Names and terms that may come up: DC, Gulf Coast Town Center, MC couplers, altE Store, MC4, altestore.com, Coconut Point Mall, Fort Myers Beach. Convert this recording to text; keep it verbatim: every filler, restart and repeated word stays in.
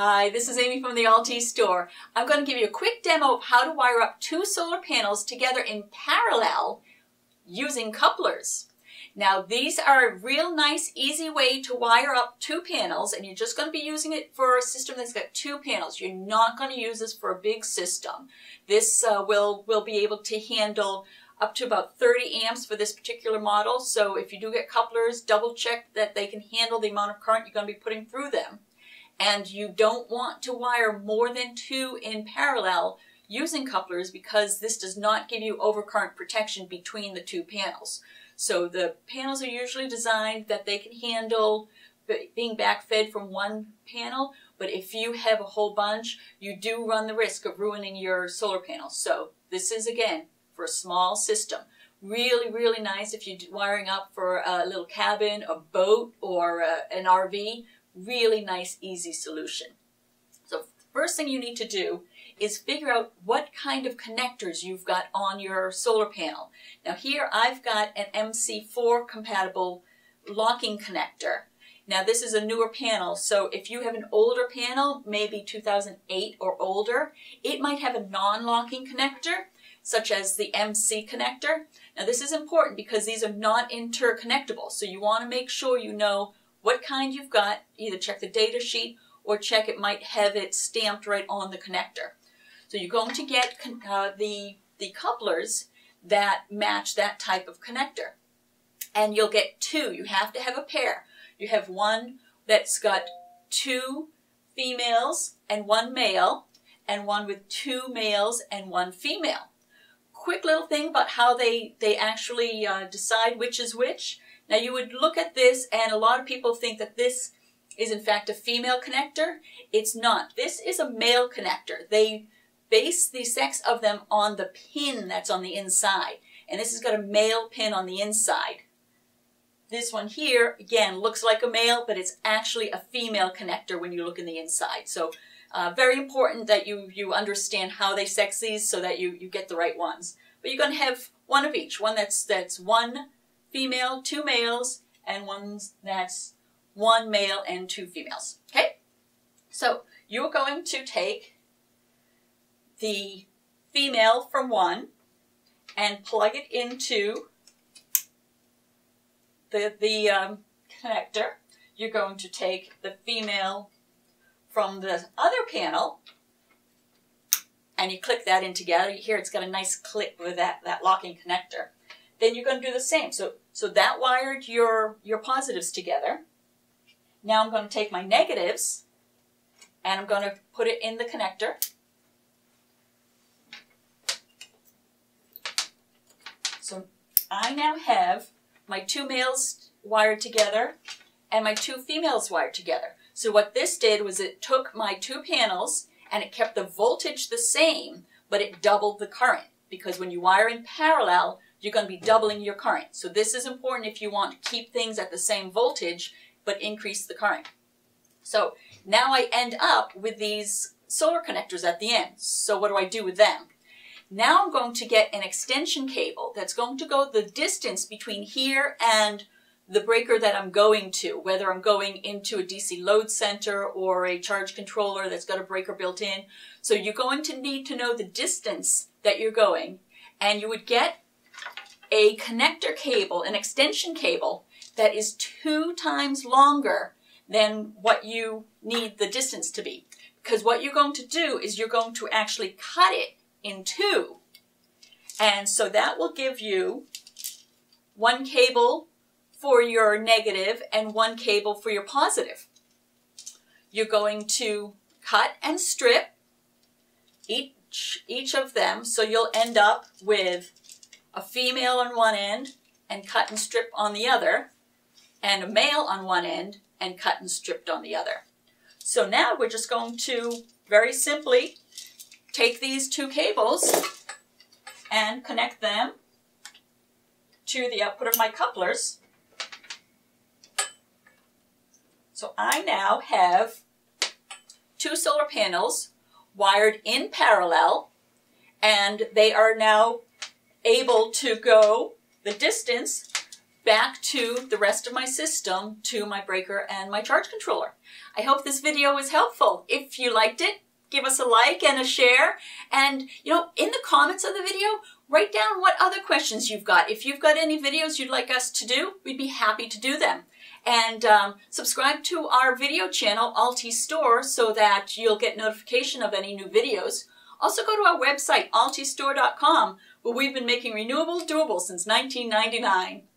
Hi, this is Amy from the alt E Store. I'm going to give you a quick demo of how to wire up two solar panels together in parallel using couplers. Now these are a real nice easy way to wire up two panels, and you're just going to be using it for a system that's got two panels. You're not going to use this for a big system. This uh, will, will be able to handle up to about thirty amps for this particular model, so if you do get couplers, double check that they can handle the amount of current you're going to be putting through them. And you don't want to wire more than two in parallel using couplers, because this does not give you overcurrent protection between the two panels. So the panels are usually designed that they can handle being backfed from one panel, but if you have a whole bunch, you do run the risk of ruining your solar panels. So this is, again, for a small system. Really, really nice if you're wiring up for a little cabin, a boat, or a, an R V. Really nice, easy solution. So first thing you need to do is figure out what kind of connectors you've got on your solar panel. Now here I've got an M C four compatible locking connector. Now this is a newer panel, so if you have an older panel, maybe two thousand eight or older, it might have a non-locking connector, such as the M C connector. Now this is important because these are not interconnectable, so you want to make sure you know what kind you've got. Either check the data sheet or check it might have it stamped right on the connector. So you're going to get uh, the, the couplers that match that type of connector. And you'll get two. You have to have a pair. You have one that's got two females and one male, and one with two males and one female. Quick little thing about how they, they actually uh, decide which is which. Now you would look at this, and a lot of people think that this is in fact a female connector. It's not. This is a male connector. They base the sex of them on the pin that's on the inside. And this has got a male pin on the inside. This one here, again, looks like a male, but it's actually a female connector when you look in the inside. So uh, very important that you, you understand how they sex these so that you, you get the right ones. But you're going to have one of each. One that's, that's one female, two males, and one that's one male and two females. Okay? So you're going to take the female from one and plug it into the, the um, connector. You're going to take the female from the other panel and you click that in together. You hear it's got a nice click with that, that locking connector. Then you're going to do the same. So, so that wired your, your positives together. Now I'm going to take my negatives and I'm going to put it in the connector. So I now have my two males wired together and my two females wired together. So what this did was it took my two panels and it kept the voltage the same, but it doubled the current, because when you wire in parallel, you're going to be doubling your current. So this is important if you want to keep things at the same voltage, but increase the current. So now I end up with these solar connectors at the end. So what do I do with them? Now I'm going to get an extension cable that's going to go the distance between here and the breaker that I'm going to, whether I'm going into a D C load center or a charge controller that's got a breaker built in. So you're going to need to know the distance that you're going, and you would get a connector cable, an extension cable, that is two times longer than what you need the distance to be. Because what you're going to do is you're going to actually cut it in two. And so that will give you one cable for your negative and one cable for your positive. You're going to cut and strip each, each of them, so you'll end up with a female on one end and cut and strip on the other, and a male on one end and cut and stripped on the other. So now we're just going to very simply take these two cables and connect them to the output of my couplers. So I now have two solar panels wired in parallel, and they are now able to go the distance back to the rest of my system, to my breaker and my charge controller. I hope this video was helpful. If you liked it, give us a like and a share. And, you know, in the comments of the video, write down what other questions you've got. If you've got any videos you'd like us to do, we'd be happy to do them. And um, subscribe to our video channel, alt E Store, so that you'll get notification of any new videos. Also go to our website, alt e store dot com, where we've been making renewable doable since nineteen ninety-nine.